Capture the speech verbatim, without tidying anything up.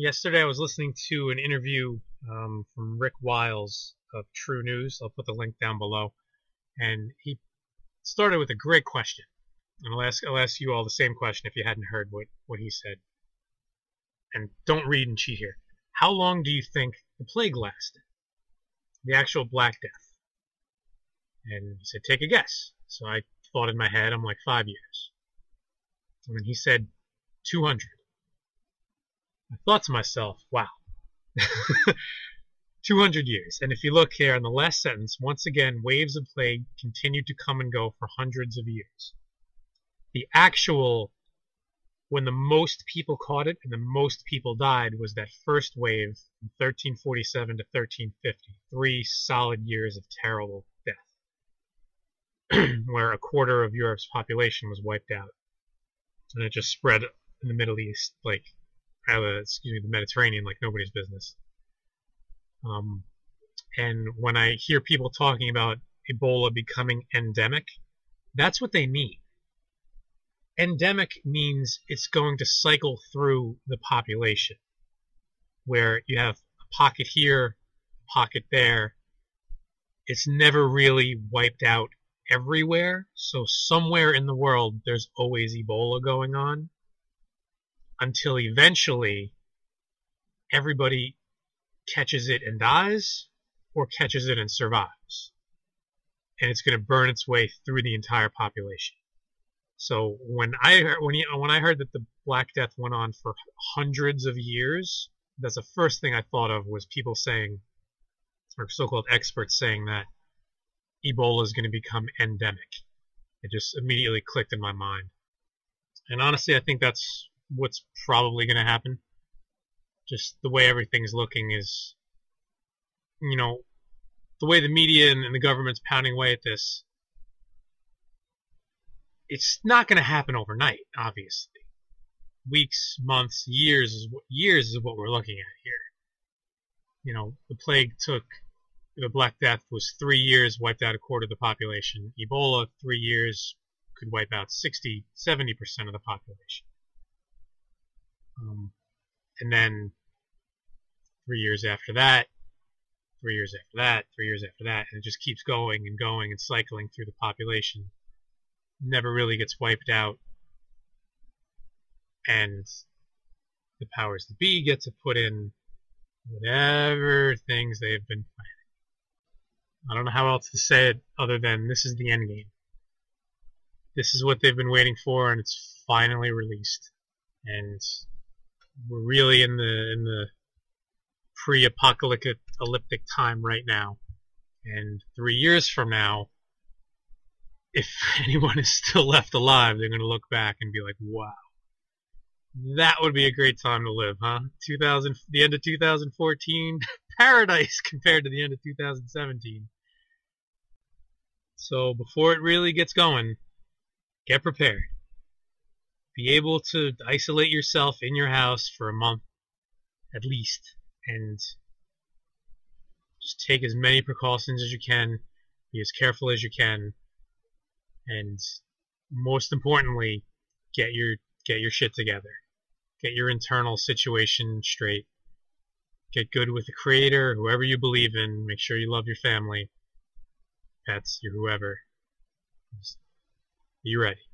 Yesterday I was listening to an interview um, from Rick Wiles of True News. I'll put the link down below. And he started with a great question. And I'll ask, I'll ask you all the same question if you hadn't heard what, what he said. And don't read and cheat here. How long do you think the plague lasted? The actual Black Death. And he said, take a guess. So I thought in my head, I'm like, five years. And then he said, two hundred. I thought to myself, wow, two hundred years. And if you look here in the last sentence, once again, waves of plague continued to come and go for hundreds of years. The actual, when the most people caught it and the most people died, was that first wave from thirteen forty-seven to thirteen fifty. Three solid years of terrible death, where a quarter of Europe's population was wiped out. And it just spread in the Middle East, like, uh, excuse me, the Mediterranean, like nobody's business. Um, and when I hear people talking about Ebola becoming endemic, that's what they mean. Endemic means it's going to cycle through the population, where you have a pocket here, a pocket there. It's never really wiped out everywhere, so somewhere in the world there's always Ebola going on, until eventually everybody catches it and dies, or catches it and survives. And it's going to burn its way through the entire population. So when I heard, when, he, when I heard that the Black Death went on for hundreds of years, that's the first thing I thought of, was people saying, or so-called experts saying, that Ebola is going to become endemic. It just immediately clicked in my mind. And honestly, I think that's what's probably going to happen. Just the way everything's looking is, you know, the way the media and, and the government's pounding away at this, it's not going to happen overnight, obviously. Weeks, months, years is what, years is what we're looking at here. You know, the plague took, the Black Death was three years, wiped out a quarter of the population. Ebola, three years, could wipe out sixty, seventy percent of the population. Um, and then three years after that, three years after that, three years after that, and it just keeps going and going and cycling through the population. Never really gets wiped out, and the powers that be get to put in whatever things they have been planning. I don't know how else to say it other than this is the end game. This is what they've been waiting for, and it's finally released. And we're really in the in the pre-apocalyptic elliptic time right now. And three years from now, if anyone is still left alive, they're going to look back and be like, wow, that would be a great time to live, huh? two thousand, the end of two thousand fourteen, paradise compared to the end of two thousand seventeen. So before it really gets going, get prepared. Be able to isolate yourself in your house for a month at least, and just take as many precautions as you can, be as careful as you can, and most importantly, get your get your shit together. Get your internal situation straight. Get good with the Creator, whoever you believe in. Make sure you love your family, pets, your whoever. Just be ready.